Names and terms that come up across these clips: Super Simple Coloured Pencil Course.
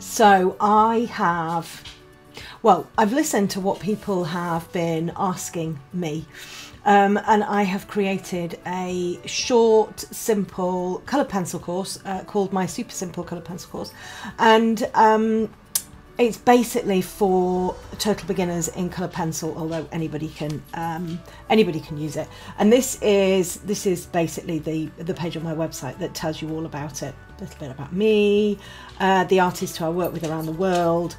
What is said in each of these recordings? So I've listened to what people have been asking me, and I have created a short, simple coloured pencil course called my Super Simple Coloured Pencil Course, and it's basically for total beginners in colour pencil, although anybody can use it. And this is basically the page on my website that tells you all about it. A little bit about me, the artists who I work with around the world,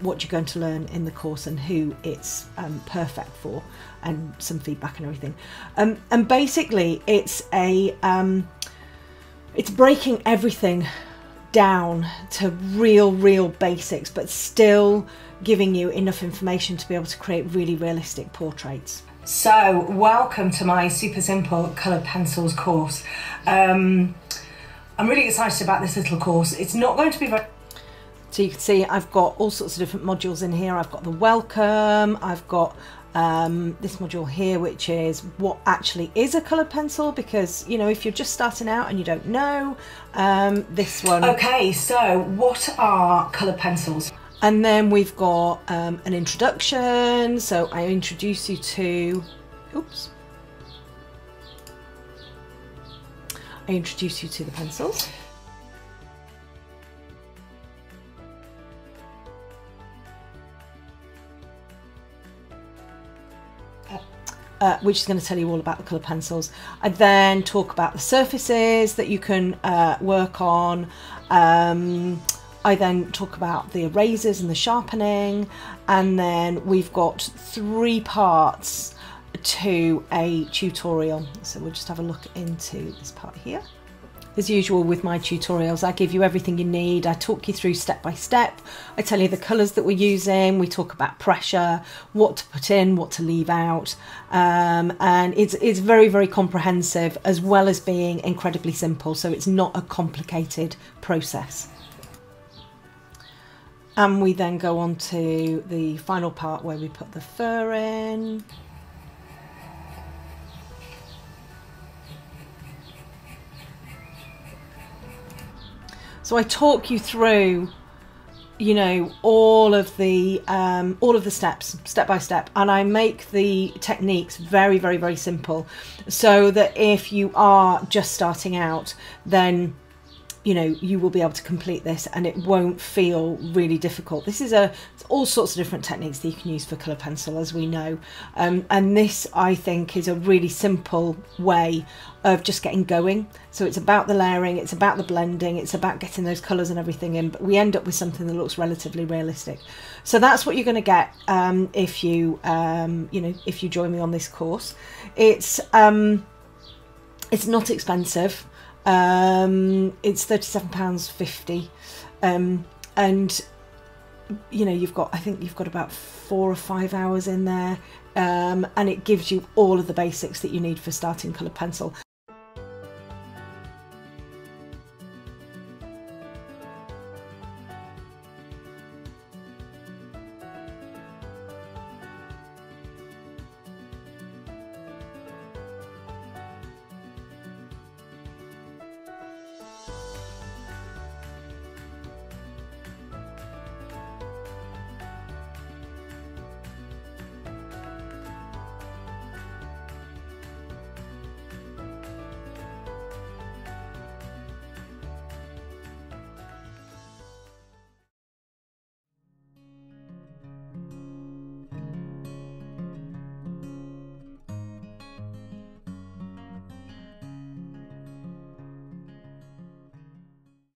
what you're going to learn in the course and who it's perfect for, and some feedback and everything. And basically it's breaking everything down to real basics, but still giving you enough information to be able to create really realistic portraits. So welcome to my Super Simple Coloured Pencils course. I'm really excited about this little course. It's not going to be very... So you can see I've got all sorts of different modules in here. I've got the welcome, I've got this module here, which is what actually is a coloured pencil, because you know, if you're just starting out and you don't know, this one. Okay, so what are coloured pencils? And then we've got an introduction, so I introduce you to, oops, I introduce you to the pencils. Which is going to tell you all about the colour pencils. I then talk about the surfaces that you can work on. I then talk about the erasers and the sharpening, and then we've got 3 parts to a tutorial. So we'll just have a look into this part here. As usual with my tutorials, I give you everything you need. I talk you through step by step. I tell you the colours that we're using. We talk about pressure, what to put in, what to leave out. And it's very comprehensive, as well as being incredibly simple. So it's not a complicated process. And we then go on to the final part where we put the fur in. So I talk you through, you know, all of the steps, step by step, and I make the techniques very simple, so that if you are just starting out, then you know you will be able to complete this, and it won't feel really difficult. This is all sorts of different techniques that you can use for colour pencil, as we know, and this I think is a really simple way of just getting going. So it's about the layering, it's about the blending, it's about getting those colours and everything in, but we end up with something that looks relatively realistic. So that's what you're going to get if you you know, if you join me on this course. It's not expensive. It's £37.50, and you know, you've got, I think you've got about 4 or 5 hours in there, and it gives you all of the basics that you need for starting coloured pencil.